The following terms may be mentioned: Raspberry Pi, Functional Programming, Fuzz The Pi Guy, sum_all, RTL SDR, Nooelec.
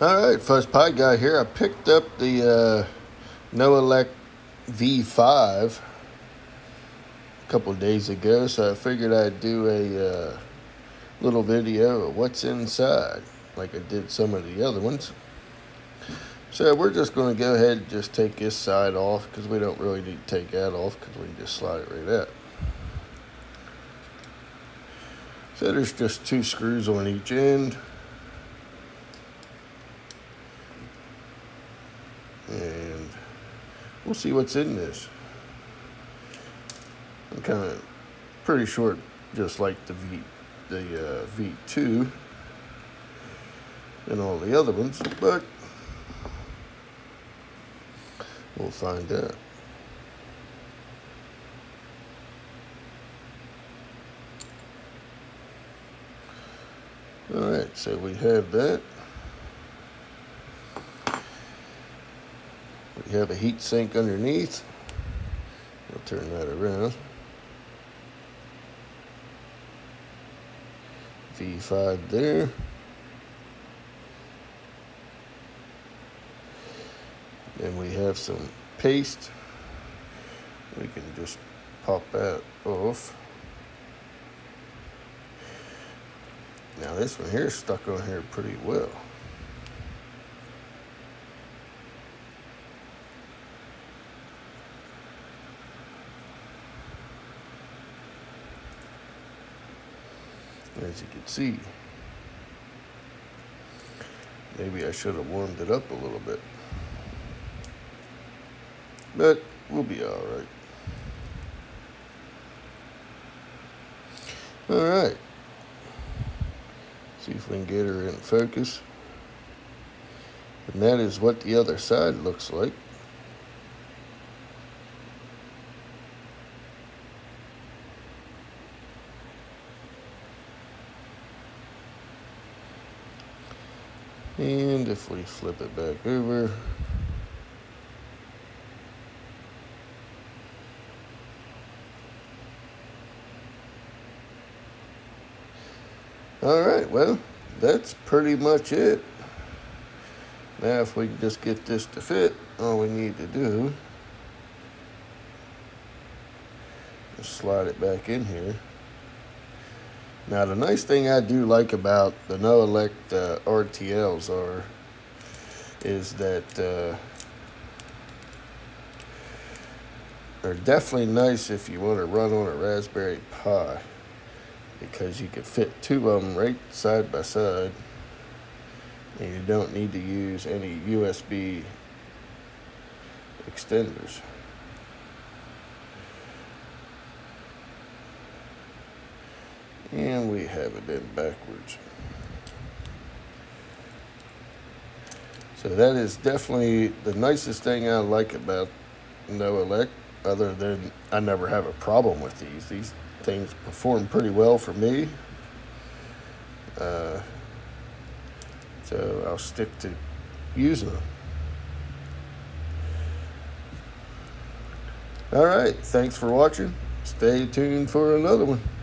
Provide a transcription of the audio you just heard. Alright, Fuzz Pie Guy here. I picked up the Nooelec V5 a couple days ago, so I figured I'd do a little video of what's inside, like I did some of the other ones. So we're just going to go ahead and just take this side off, because we don't really need to take that off, because we can just slide it right out. So there's just two screws on each end. And we'll see what's in this. I'm kind of pretty sure, just like the V2 and all the other ones, but we'll find out. All right, so we have that. We have a heat sink underneath. We'll turn that around. V5 there. Then we have some paste. We can just pop that off. Now this one here is stuck on here pretty well. As you can see, maybe I should have warmed it up a little bit, but we'll be all right. All right, see if we can get her in focus. And that is what the other side looks like. And if we flip it back over, all right, well, that's pretty much it. Now if we can just get this to fit, all we need to do is slide it back in here. Now, the nice thing I do like about the Nooelec RTLs is that they're definitely nice if you want to run on a Raspberry Pi, because you can fit two of them right side by side, and you don't need to use any USB extenders. And we have it in backwards. So that is definitely the nicest thing I like about Nooelec, other than I never have a problem with these. These things perform pretty well for me. So I'll stick to using them. All right, thanks for watching. Stay tuned for another one.